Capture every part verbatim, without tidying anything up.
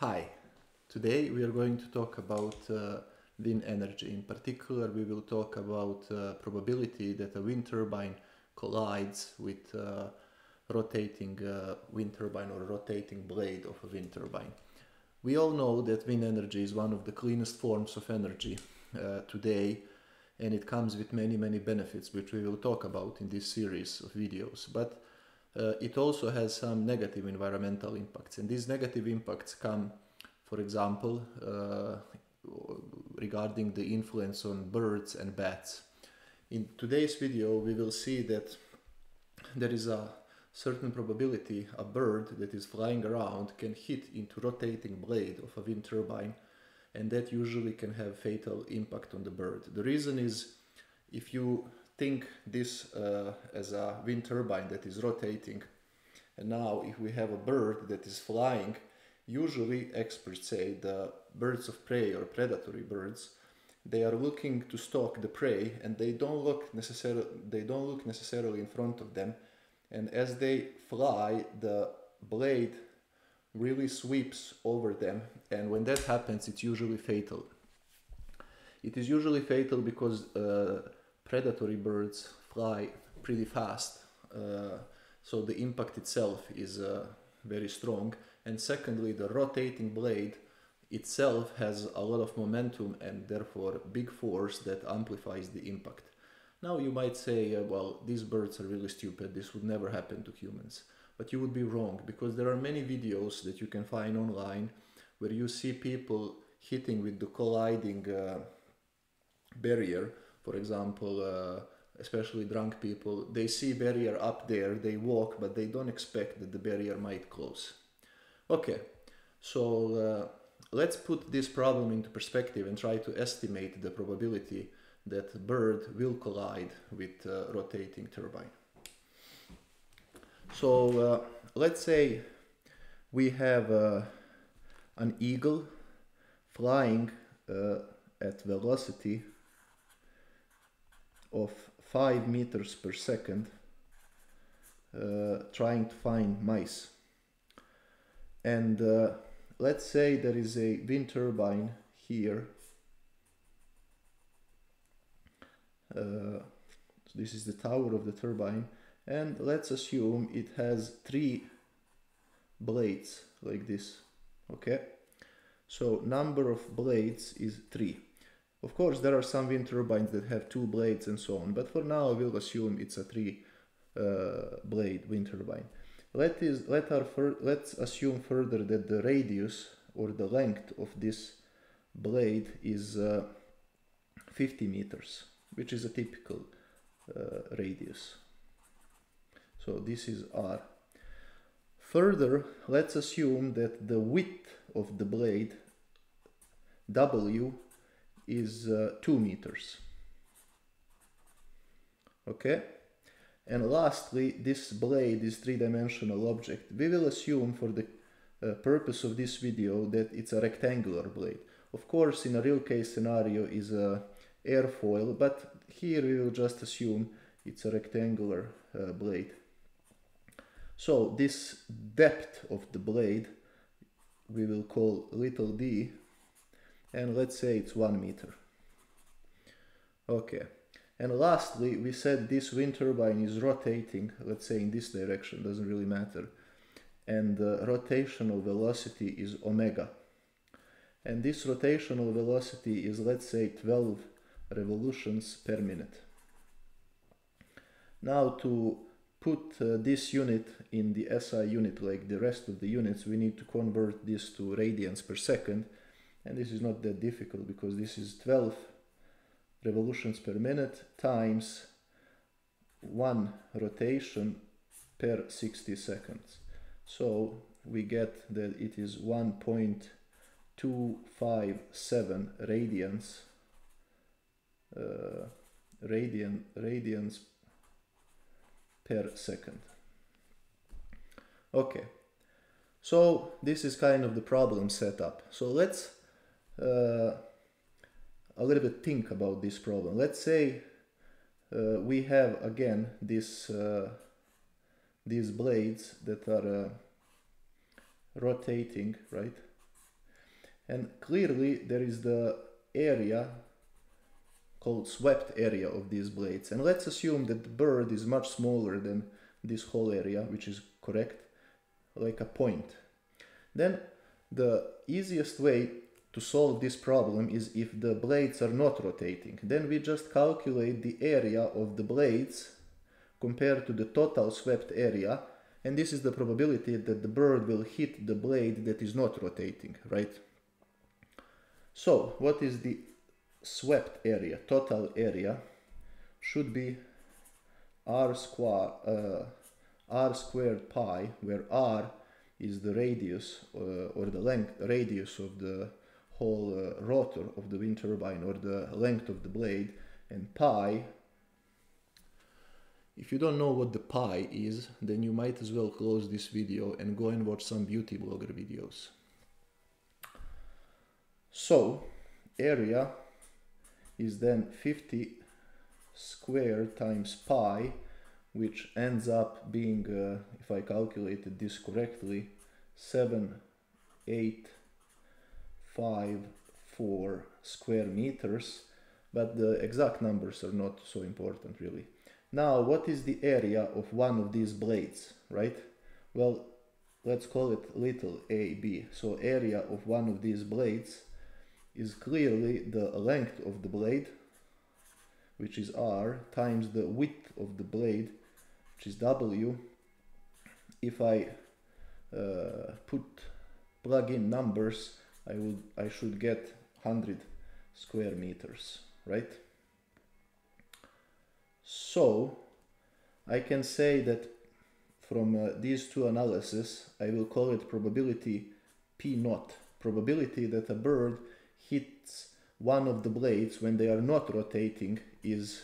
Hi, today we are going to talk about uh, wind energy. In particular, we will talk about uh, probability that a wind turbine collides with uh, rotating uh, wind turbine or rotating blade of a wind turbine. We all know that wind energy is one of the cleanest forms of energy uh, today, and it comes with many many benefits which we will talk about in this series of videos. But Uh, it also has some negative environmental impacts, and these negative impacts come, for example, uh, regarding the influence on birds and bats. In today's video we will see that there is a certain probability a bird that is flying around can hit into rotating blade of a wind turbine, and that usually can have fatal impact on the bird. The reason is, if you think this uh, as a wind turbine that is rotating, and now if we have a bird that is flying, usually experts say the birds of prey or predatory birds, they are looking to stalk the prey, and they don't look necessarily they don't look necessarily in front of them, and as they fly the blade really sweeps over them, and when that happens it's usually fatal. It is usually fatal because uh, predatory birds fly pretty fast, uh, so the impact itself is uh, very strong, and secondly the rotating blade itself has a lot of momentum and therefore big force that amplifies the impact. Now you might say, uh, well, these birds are really stupid, this would never happen to humans, but you would be wrong, because there are many videos that you can find online where you see people hitting with the colliding uh, barrier. For example, uh, especially drunk people, they see barrier up there, they walk, but they don't expect that the barrier might close. Okay, so uh, let's put this problem into perspective and try to estimate the probability that a bird will collide with a rotating turbine. So uh, let's say we have uh, an eagle flying uh, at velocity of five meters per second, uh, trying to find mice, and uh, let's say there is a wind turbine here. Uh, so this is the tower of the turbine, and let's assume it has three blades like this. Okay, so number of blades is three. Of course, there are some wind turbines that have two blades and so on, but for now we'll assume it's a three uh, blade wind turbine. Let is, let our fir let's assume further that the radius or the length of this blade is uh, fifty meters, which is a typical uh, radius. So this is R. Further, let's assume that the width of the blade, W, is uh, two meters. Okay, and lastly, this blade is three-dimensional object. We will assume for the uh, purpose of this video that it's a rectangular blade. Of course, in a real case scenario is a airfoil, but here we will just assume it's a rectangular uh, blade. So this depth of the blade we will call little d, and let's say it's one meter. Okay, and lastly, we said this wind turbine is rotating, let's say in this direction, doesn't really matter, and the rotational velocity is omega, and this rotational velocity is, let's say, twelve revolutions per minute. Now, to put uh, this unit in the S I unit like the rest of the units, we need to convert this to radians per second. And this is not that difficult, because this is twelve revolutions per minute times one rotation per sixty seconds. So we get that it is one point two five seven radians, uh, radian, radians per second. Okay, so this is kind of the problem set up. So let's Uh, a little bit think about this problem. Let's say uh, we have again this uh, these blades that are uh, rotating, right? And clearly there is the area called swept area of these blades. And let's assume that the bird is much smaller than this whole area, which is correct, like a point. Then the easiest way to solve this problem is if the blades are not rotating. Then we just calculate the area of the blades compared to the total swept area. And this is the probability that the bird will hit the blade that is not rotating, right? So what is the swept area? Total area should be r square, uh, r squared pi, where r is the radius uh, or the length radius of the whole uh, rotor of the wind turbine, or the length of the blade, and pi. If you don't know what the pi is, then you might as well close this video and go and watch some beauty blogger videos. So area is then fifty squared times pi, which ends up being, uh, if I calculated this correctly, seven eight five four square meters, but the exact numbers are not so important really. Now, what is the area of one of these blades, right? Well, let's call it little a, b. So area of one of these blades is clearly the length of the blade, which is r, times the width of the blade, which is w. If I uh, put plug in numbers, I would I should get one hundred square meters, right? So I can say that from uh, these two analyses, I will call it probability P naught, probability that a bird hits one of the blades when they are not rotating is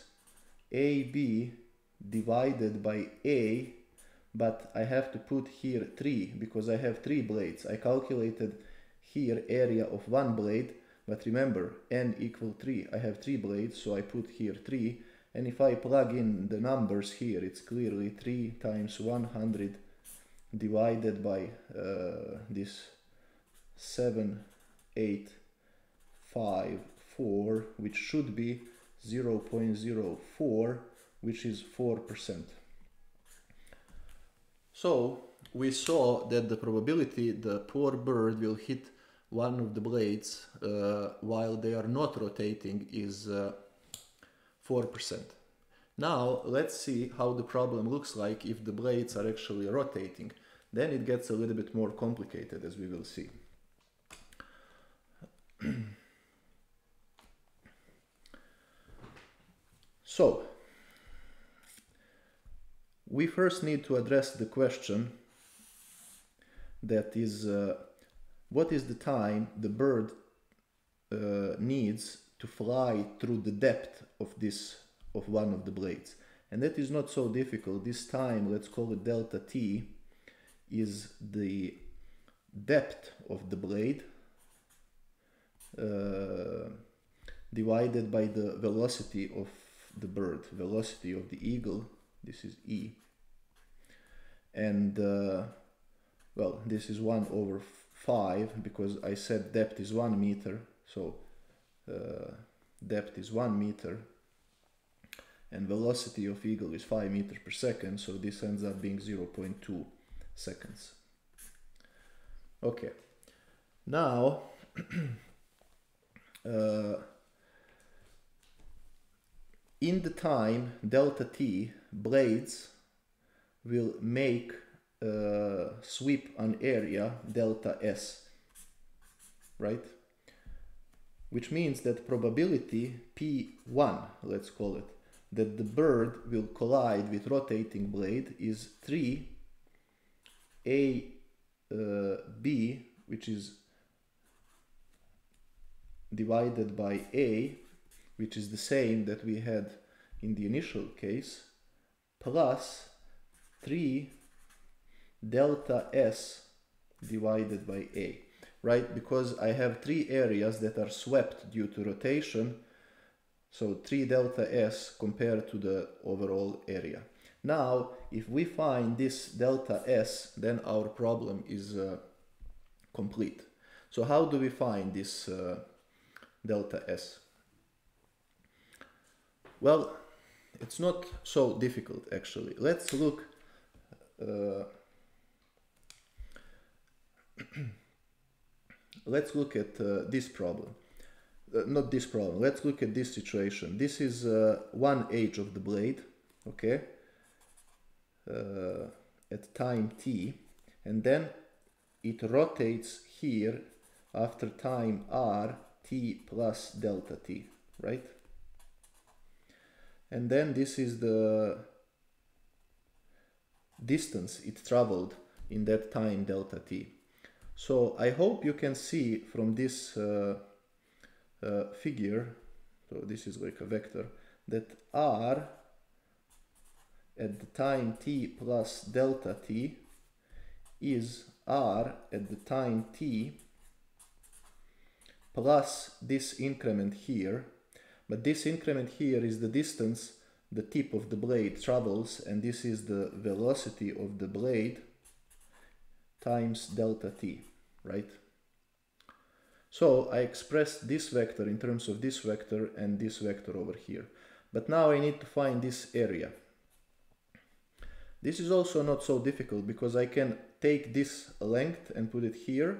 A B divided by A, but I have to put here three because I have three blades. I calculated here area of one blade, but remember n equal three, I have three blades, so I put here three. And if I plug in the numbers here, it's clearly three times one hundred divided by uh, this seven eight five four, which should be zero point zero four, which is four percent. So we saw that the probability the poor bird will hit one of the blades uh, while they are not rotating is uh, four percent. Now let's see how the problem looks like if the blades are actually rotating. Then it gets a little bit more complicated, as we will see. So we first need to address the question that is, uh, what is the time the bird uh, needs to fly through the depth of this of one of the blades? And that is not so difficult. This time, let's call it delta t, is the depth of the blade uh, divided by the velocity of the bird, velocity of the eagle. This is e, and uh, well, this is one over five, because I said depth is one meter, so Uh, depth is one meter, and velocity of eagle is five meters per second, so this ends up being zero point two seconds. Okay, now uh, in the time delta t, blades will make uh, sweep an area delta s, right? Which means that probability P one, let's call it, that the bird will collide with rotating blade is three A uh, B, which is divided by A, which is the same that we had in the initial case, plus three delta S divided by A. Right, because I have three areas that are swept due to rotation, so three delta S compared to the overall area. Now, if we find this delta S, then our problem is uh, complete. So how do we find this uh, delta S? Well, it's not so difficult actually. Let's look uh, let's look at uh, this problem. Uh, not this problem. Let's look at this situation. This is uh, one edge of the blade, okay, uh, at time t, and then it rotates here after time r t plus delta t, right? And then this is the distance it traveled in that time delta t. So I hope you can see from this uh, uh, figure, so this is like a vector, that r at the time t plus delta t is r at the time t plus this increment here. But this increment here is the distance the tip of the blade travels, and this is the velocity of the blade times delta t, right? So I expressed this vector in terms of this vector and this vector over here. But now I need to find this area. This is also not so difficult because I can take this length and put it here,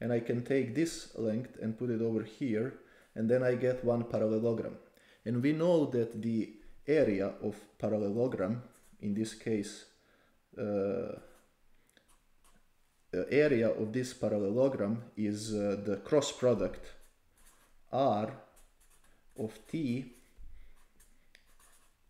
and I can take this length and put it over here, and then I get one parallelogram. And we know that the area of parallelogram, in this case, uh, the area of this parallelogram is uh, the cross product r of t,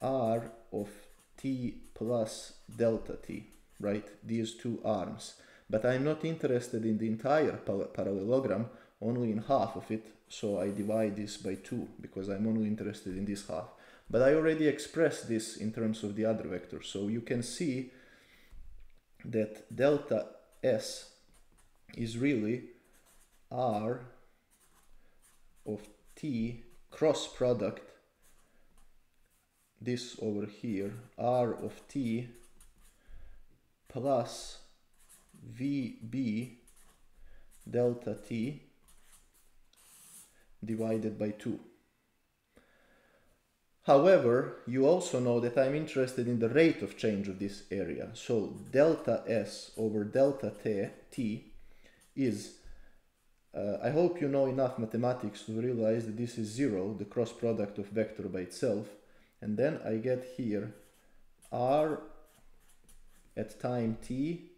r of t plus delta t, right? These two arms. But I'm not interested in the entire parallelogram, only in half of it. So I divide this by two because I'm only interested in this half. But I already expressed this in terms of the other vector. So you can see that delta S is really R of T cross product, this over here, R of T plus V B delta T divided by two. However, you also know that I'm interested in the rate of change of this area. So delta S over delta T is, uh, I hope you know enough mathematics to realize that this is zero, the cross product of vector by itself. And then I get here R at time T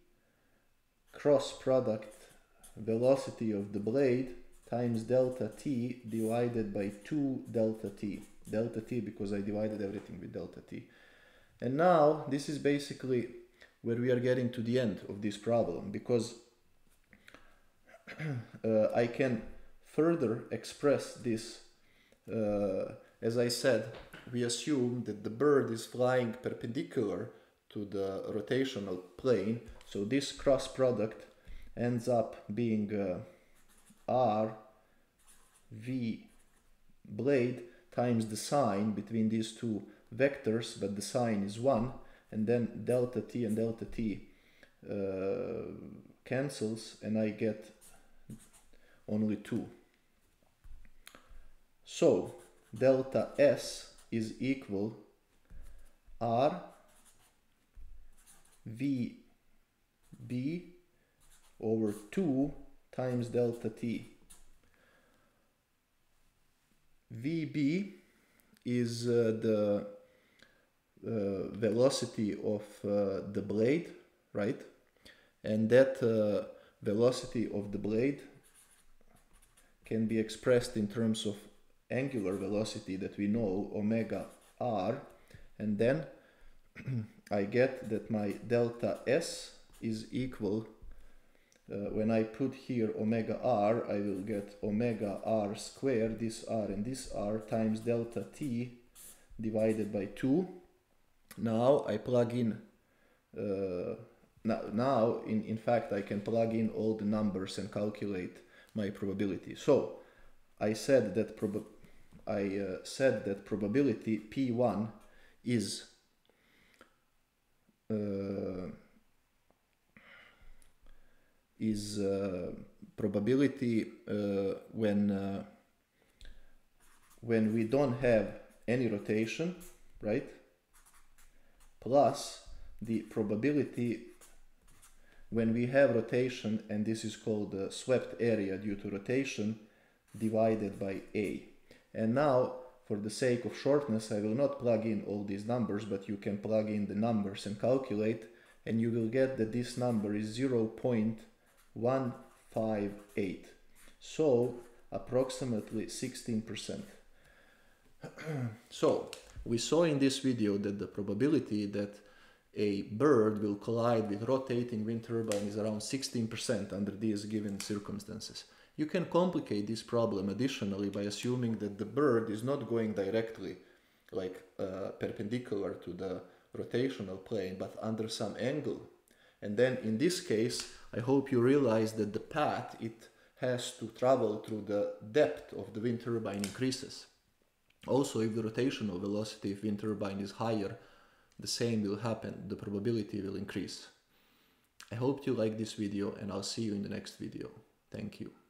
cross product velocity of the blade times delta t divided by two delta t. Delta t because I divided everything with delta t. And now this is basically where we are getting to the end of this problem, because uh, I can further express this. Uh, as I said, we assume that the bird is flying perpendicular to the rotational plane, so this cross product ends up being uh, R V blade times the sign between these two vectors, but the sign is one, and then delta t and delta t uh, cancels, and I get only two. So delta S is equal R V B over two times delta t. V B is uh, the uh, velocity of uh, the blade, right? And that uh, velocity of the blade can be expressed in terms of angular velocity that we know, omega r, and then I get that my delta S is equal, Uh, when I put here omega r, I will get omega r squared, this r and this r, times delta t divided by two. Now I plug in, uh, now, now in, in fact I can plug in all the numbers and calculate my probability. So I said that, prob I, uh, said that probability P one is uh, is uh, probability uh, when uh, when we don't have any rotation, right? Plus the probability when we have rotation, and this is called the swept area due to rotation, divided by A. And now, for the sake of shortness, I will not plug in all these numbers, but you can plug in the numbers and calculate, and you will get that this number is zero point one five eight. So, approximately sixteen percent. So, we saw in this video that the probability that a bird will collide with rotating wind turbine is around sixteen percent under these given circumstances. You can complicate this problem additionally by assuming that the bird is not going directly, like uh, perpendicular to the rotational plane, but under some angle. And then in this case, I hope you realize that the path it has to travel through the depth of the wind turbine increases. Also, if the rotational velocity of wind turbine is higher, the same will happen, the probability will increase. I hope you like this video, and I'll see you in the next video. Thank you.